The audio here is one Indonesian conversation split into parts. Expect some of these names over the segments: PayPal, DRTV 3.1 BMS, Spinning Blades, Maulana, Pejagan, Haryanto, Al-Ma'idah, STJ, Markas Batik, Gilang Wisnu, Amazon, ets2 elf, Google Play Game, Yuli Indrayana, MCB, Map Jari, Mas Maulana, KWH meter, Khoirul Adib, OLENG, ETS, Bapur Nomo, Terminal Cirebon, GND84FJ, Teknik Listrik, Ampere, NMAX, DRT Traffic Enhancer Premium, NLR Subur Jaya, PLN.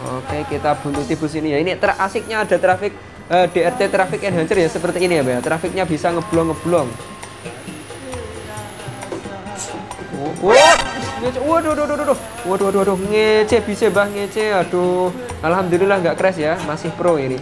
Oke, kita buntuti bus ini ya. Ini terasiknya ada traffic DRT Traffic Enhancer ya, seperti ini ya, Mbak. Trafiknya bisa ngeblong-ngeblong. Waduh, ngece bisa bah ngece. Aduh, alhamdulillah nggak crash ya, masih pro ini.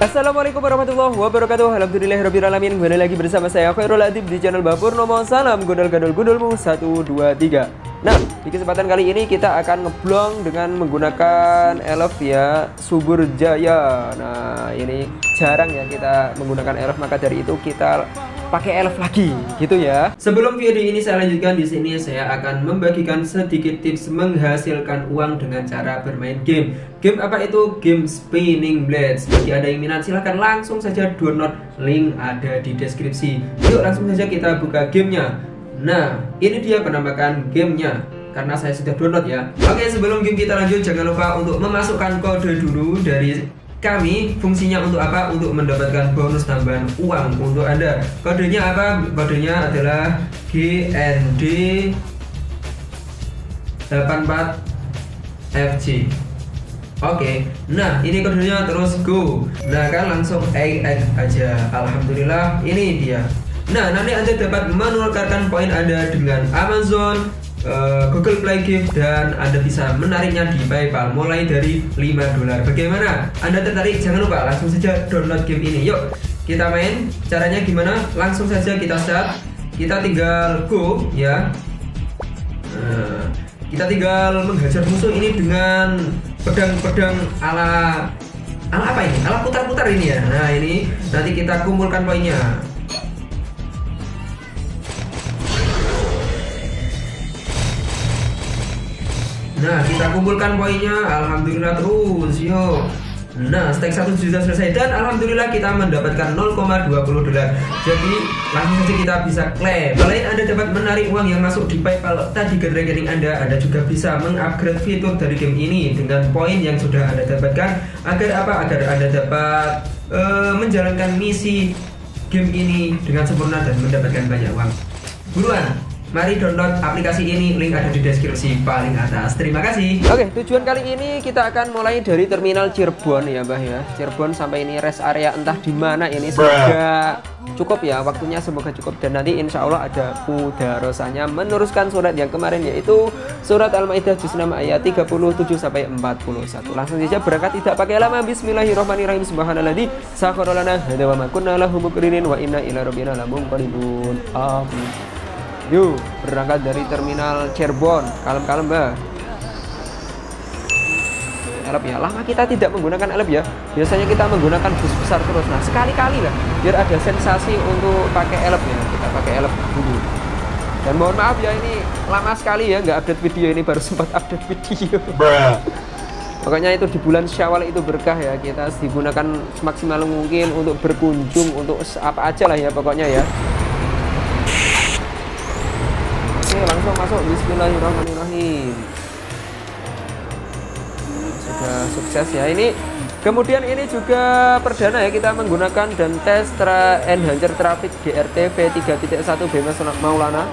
Assalamualaikum warahmatullahi wabarakatuh. Alhamdulillahirrabbilalamin. Kembali lagi bersama saya Khoirul Adib di channel Bapur Nomo. Salam gundul-gundulmu 1, 2, 3. Nah, di kesempatan kali ini kita akan ngeblong dengan menggunakan elf ya, Subur Jaya. Nah, ini jarang ya kita menggunakan elf, maka dari itu kita pakai elf lagi gitu ya. Sebelum video ini saya lanjutkan, di sini saya akan membagikan sedikit tips menghasilkan uang dengan cara bermain game. Game apa itu? Game Spinning Blades. Bagi Anda yang minat silahkan langsung saja download, link ada di deskripsi. Yuk langsung saja kita buka gamenya. Nah, ini dia penampakan gamenya karena saya sudah download ya. Oke, sebelum game kita lanjut jangan lupa untuk memasukkan kode dulu dari kami. Fungsinya untuk apa? Untuk mendapatkan bonus tambahan uang untuk Anda. Kodenya apa? Kodenya adalah GND84FJ. Oke, nah ini kodenya, terus go. Nah kan langsung ETS aja. Alhamdulillah, ini dia. Nah, nanti Anda dapat menukarkan poin Anda dengan Amazon, Google Play Game, dan Anda bisa menariknya di PayPal mulai dari $5. Bagaimana? Anda tertarik? Jangan lupa langsung saja download game ini. Yuk, kita main. Caranya gimana? Langsung saja kita start. Kita tinggal go ya. Nah, kita tinggal menghajar musuh ini dengan pedang-pedang ala apa ini? Ala putar-putar ini ya. Nah, ini nanti kita kumpulkan poinnya. Nah, kita kumpulkan poinnya, alhamdulillah terus, yuk. Nah, stake 1 juta selesai dan alhamdulillah kita mendapatkan $0,20. Jadi, langsung saja kita bisa klaim. Selain Anda dapat menarik uang yang masuk di PayPal tadi ke rekening Anda juga bisa mengupgrade fitur dari game ini dengan poin yang sudah Anda dapatkan. Agar apa? Agar Anda dapat menjalankan misi game ini dengan sempurna dan mendapatkan banyak uang. Buruan! Mari download aplikasi ini, link ada di deskripsi paling atas. Terima kasih. Oke, tujuan kali ini kita akan mulai dari Terminal Cirebon ya, Mbah ya. Cirebon sampai ini rest area entah di mana ini. Semoga cukup ya, waktunya semoga cukup. Dan nanti insya Allah ada udarosanya meneruskan surat yang kemarin, yaitu surat Al-Ma'idah juz 6 ayat 37-41. Langsung saja berangkat tidak pakai lama. Bismillahirrahmanirrahim. Subhanalladzi sakhkhara lana hadza wa ma kunna lahu muqrinin wa inna ila rabbina lamunqalibun. Amin. Yuk, berangkat dari Terminal Cirebon. Kalem-kalem, Mbak. Elep ya. Lama kita tidak menggunakan elep ya. Biasanya kita menggunakan bus besar terus. Nah, sekali-kali lah biar ada sensasi untuk pakai elep ya. Kita pakai elep dulu. Dan mohon maaf ya, ini lama sekali ya nggak update video. Ini baru sempat update video. Pokoknya itu di bulan Syawal itu berkah ya, kita digunakan semaksimal mungkin untuk berkunjung, untuk apa aja lah ya pokoknya ya. Langsung masuk. Bismillahirrahmanirrahim. Sudah sukses ya ini. Kemudian ini juga perdana ya, kita menggunakan dan tes Enhancer Traffic DRTV 3.1 BMS Maulana.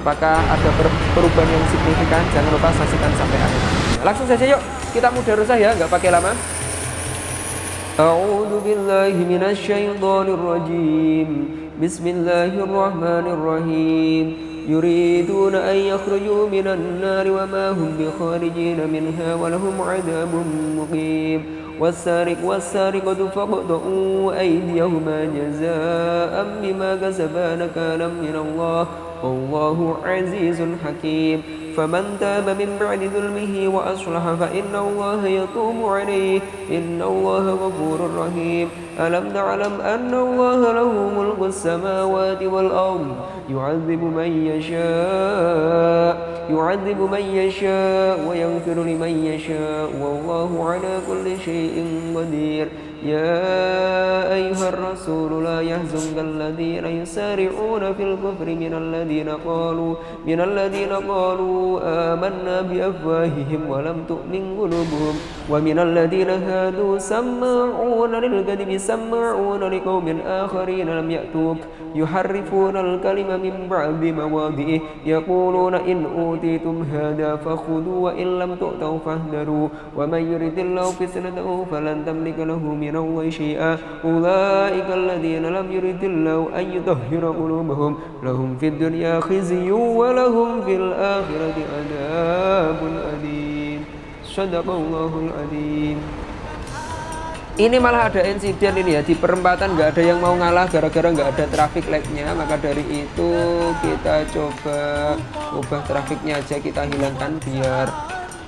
Apakah ada perubahan yang signifikan? Jangan lupa saksikan sampai akhir. Langsung saja yuk, kita mudarosah ya, nggak pakai lama. A'udzubillahiminasyaitonirrojim. Bismillahirrahmanirrahim. يريدون أن يخرجوا من النار وما هم بخارجين منها ولهم عذاب مقيم والسارق والسارقة فاقطعوا أيديهما جزاء بما كسبا نكالا من الله والله عزيز حكيم فمن تاب من بعد ظلمه وأصلح فإن الله يتوب عليه إن الله غفور رحيم ألم تعلم أن الله له ملك السماوات والأرض يعذب من يشاء ويغفر لمن يشاء والله على كل شيء قدير يا أيها الرسول لا يحزنك الذين يسارعون في الكفر من الذين قالوا آمنا بأفواههم ولم تؤمن قلوبهم ومن الذين هادوا سماعون للكذب سماعون لقوم آخرين لم يأتوك يحرفون الكلم من بعد مواضعه يقولون إن أوتيتم هذا فخذوا وإن لم تؤتوا فاهذروا ومن يرد الله فتنته فلن تملك له من الله شيئا أولئك الذين لم يرد الله أن يطهر قلوبهم لهم في الدنيا خزي ولهم في الآخرة عذاب أليم صدق الله العظيم. Ini malah ada insiden ini ya, di perempatan nggak ada yang mau ngalah gara-gara nggak ada traffic light-nya. Maka dari itu kita coba ubah trafiknya aja, kita hilangkan biar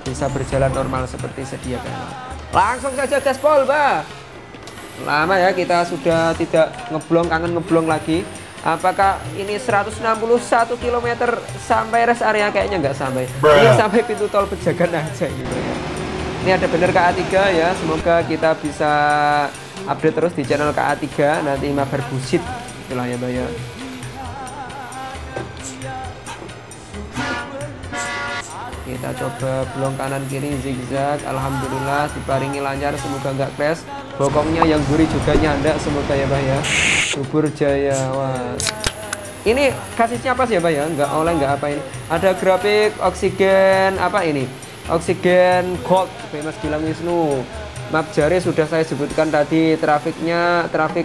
bisa berjalan normal seperti sedia kala. Langsung saja gaspol, Mbak. Lama ya, kita sudah tidak ngeblong, kangen ngeblong lagi. Apakah ini 161 km sampai rest area? Kayaknya nggak sampai. Ini sampai pintu tol Pejagan aja gitu ya. Ini ada bener KA3 ya, semoga kita bisa update terus di channel KA3, nanti mabar busit itulah ya Mbak ya. Kita coba blong kanan kiri zigzag, alhamdulillah diparingi lancar, semoga nggak crash. Bokongnya yang gurih juga nyanda, semoga ya Mbak ya. Subur Jaya, wah. Ini kasisnya apa sih ya Mbak ya, nggak oleng nggak apa ini. Ada grafik oksigen apa ini? Oksigen Gold, famous Gilang Wisnu. Map Jari sudah saya sebutkan tadi, trafiknya trafik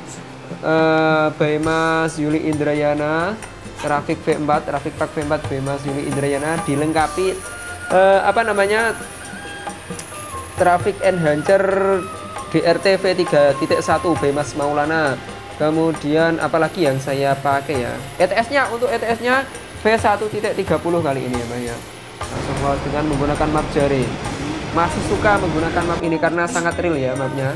by Mas Yuli Indrayana, trafik V4, trafik pak V4 by Mas Yuli Indrayana, dilengkapi apa namanya traffic enhancer DRTV 3.1 by Mas Maulana. Kemudian apalagi yang saya pakai ya, ETS-nya, untuk ETS-nya V1.30 kali ini ya Mbak ya. Langsung load dengan menggunakan map jari. Masih suka menggunakan map ini karena sangat real ya mapnya.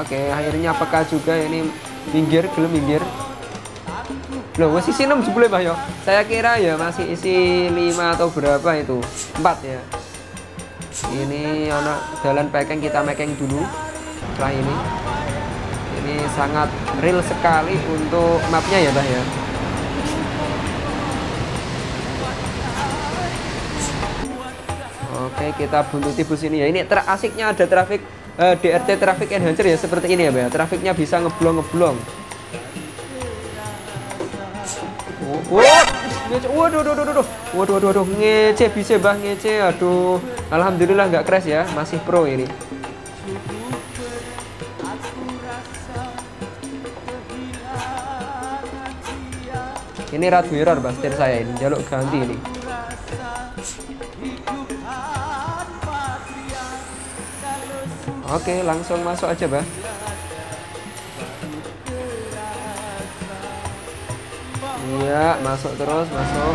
Oke, akhirnya peka juga ini, minggir, gelem minggir. Loh, masih isi 6 jebule Mbak ya. Saya kira ya masih isi 5 atau berapa itu, 4 ya. Ini anak jalan pekeng, kita mekeng dulu. Setelah ini sangat real sekali untuk mapnya ya Mbak ya. Oke, kita buntuti bus ini ya. Ini terasiknya ada traffic DRT Traffic Enhancer ya, seperti ini ya Mbak. Trafiknya bisa ngeblong-ngeblong. Waduh, ngece bisa Mbak, ngece. Aduh, alhamdulillah nggak crash ya, masih pro ini. Ini red mirror Mbak, setir saya ini, jaluk ganti ini. Oke, langsung masuk aja, Mbak. Iya, masuk terus, masuk.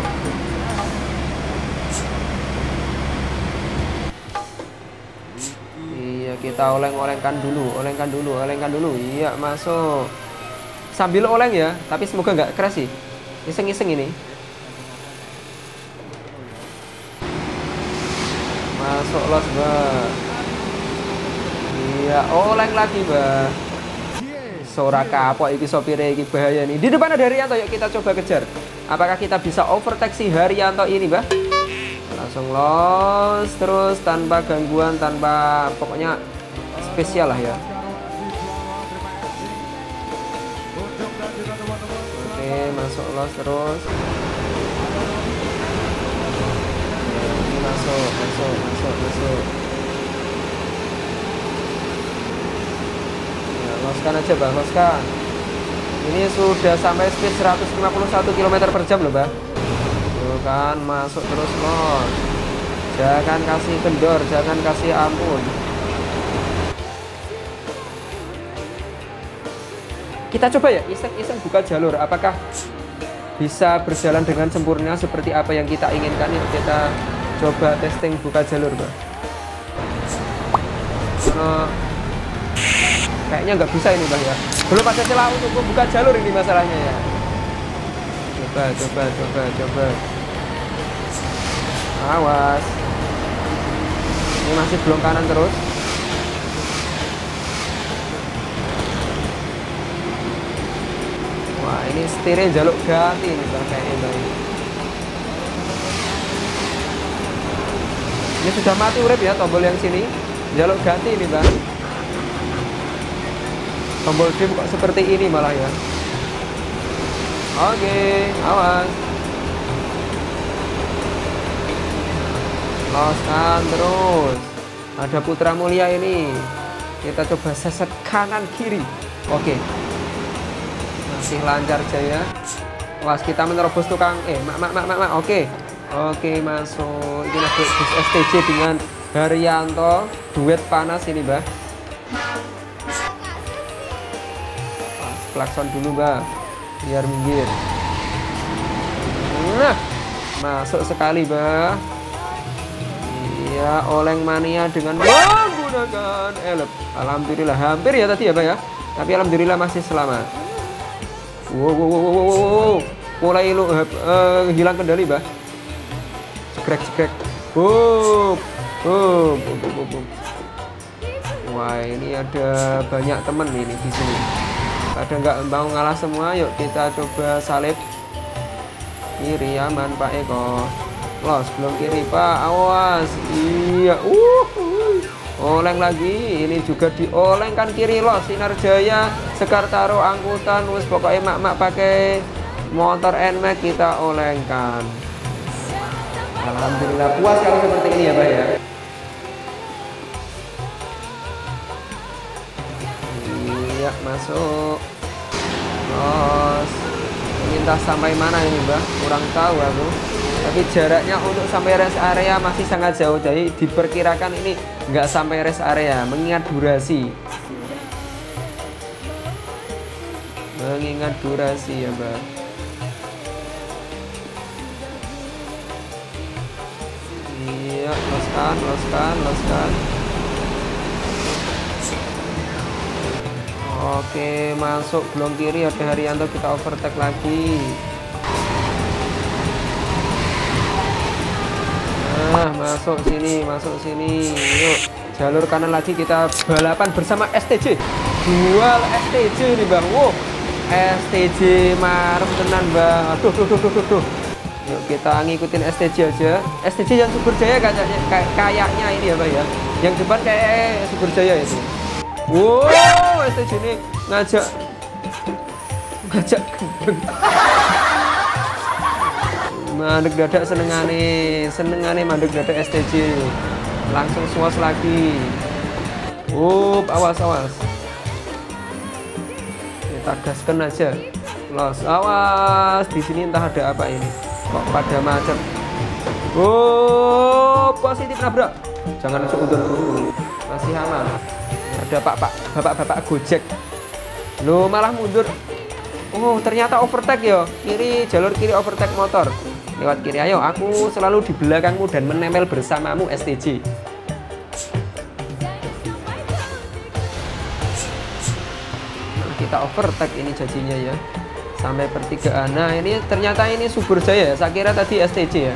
Iya, kita oleng-olengkan dulu. Iya, masuk. Sambil oleng ya, tapi semoga nggak keras sih. Iseng-iseng ini. Masuk los, Mbak. Ya, oleng lagi Mbak. Sora kapok iki sopire iki, bahaya nih. Di depan ada Haryanto, yuk kita coba kejar. Apakah kita bisa overtake si Haryanto ini Mbak? Langsung los terus tanpa gangguan, tanpa pokoknya spesial lah ya. Oke, masuk los terus. Masuk. Loskan aja Mbak, loskan. Ini sudah sampai speed 151 km per jam loh Mbak. Tuh kan, masuk terus los. Jangan kasih kendor, jangan kasih ampun. Kita coba ya, iseng-iseng buka jalur. Apakah bisa berjalan dengan sempurna seperti apa yang kita inginkan? Kita coba testing buka jalur Mbak. Kayaknya nggak bisa ini Mbak ya. Belum ada celah untuk membuka jalur ini masalahnya ya. Coba. Awas. Ini masih belum kanan terus. ini setirnya jaluk ganti nih bang, kayaknya bang ini sudah mati urip ya. Tombol yang sini jaluk ganti nih bang, tombol trim kok seperti ini malah ya. Oke, awas loskan terus. Ada Putra Mulia ini, kita coba seset kanan kiri. Oke, masih lancar Jaya. Awas kita menerobos tukang mak. Oke, masuk. Ini bus STJ dengan Haryanto, duet panas ini mbak. Klakson dulu mbak, biar minggir. Nah, masuk sekali mbak. Iya, oleng mania dengan menggunakan elep. Alhamdulillah, hampir ya tadi ya Pak ya. Tapi alhamdulillah masih selamat. Wow. Mulai lu hilang kendali Pak. Cekrek. Boom. Wah, ini ada banyak temen ini di sini. Ada nggak mau ngalah semua, yuk kita coba salib. Kiri aman Pak Eko. Los, belum kiri Pak, awas. Iya, oleng lagi, ini juga diolengkan kiri. Los, Sinar Jaya, Sekar taruh angkutan, wis pokoknya mak-mak pakai motor NMAX kita olengkan. Alhamdulillah, puas kalau seperti ini ya Pak ya. Iya, masuk. Los, lintas sampai mana ini Mbak? Kurang tahu aku. Tapi jaraknya untuk sampai rest area masih sangat jauh, jadi diperkirakan ini nggak sampai rest area, mengingat durasi ya Mbak. Iya, loskan. Oke, masuk, belum kiri ada Haryanto, kita overtake lagi. Nah, masuk sini. Yuk, jalur kanan lagi, kita balapan bersama STJ. Dual STJ nih Bang. Wow, STJ marem tenan Bang. Aduh. Yuk kita ngikutin STJ aja. STJ yang Subur Jaya kayaknya ini ya Bang ya. Yang depan kayak Subur Jaya itu. Wow, STJ ini ngajak gendeng. Mandek dada senengane mandek dada STJ. Langsung suas lagi. Awas. Kita gaskan aja. Los, awas. Di sini entah ada apa ini. Kok pada macet. Positif nabrak. Jangan seudon dulu. Masih aman. Ada bapak-bapak Gojek. Loh, malah mundur. Ternyata overtake ya. Kiri, jalur kiri overtake motor. Lewat kiri, ayo aku selalu di belakangmu dan menempel bersamamu STJ. Kita overtake ini jadinya ya, sampai pertigaan. Nah ini ternyata ini Subur Jaya, saya kira tadi STJ ya.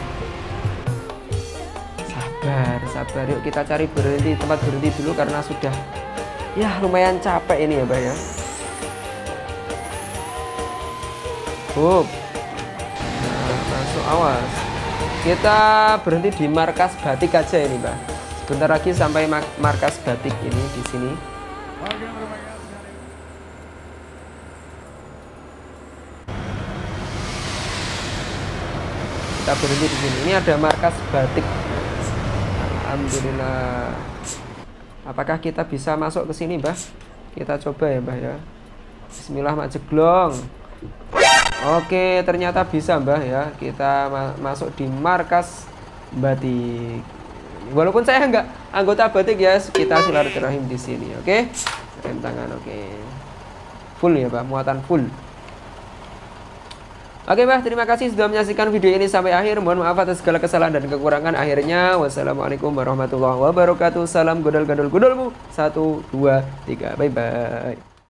Sabar, yuk kita cari tempat berhenti dulu karena sudah ya lumayan capek ini ya Mbak ya. Masuk, awas. Kita berhenti di Markas Batik aja ini, Mbak. Sebentar lagi sampai Markas Batik ini di sini. Kita berhenti di sini. Ini ada Markas Batik. Alhamdulillah. Apakah kita bisa masuk ke sini, Mbak? Kita coba ya, Mbak ya. Bismillah, Mak Jeglong. Oke, ternyata bisa Mbah ya. Kita masuk di Markas Batik. Walaupun saya enggak anggota Batik ya, kita silaturahim di sini, oke? Rem tangan, oke. Full ya, Mbah, muatan full. Oke, Mbah, terima kasih sudah menyaksikan video ini sampai akhir. Mohon maaf atas segala kesalahan dan kekurangan. Akhirnya, wassalamualaikum warahmatullahi wabarakatuh. Salam godol-godol-godolmu. 1, 2, 3. Bye-bye.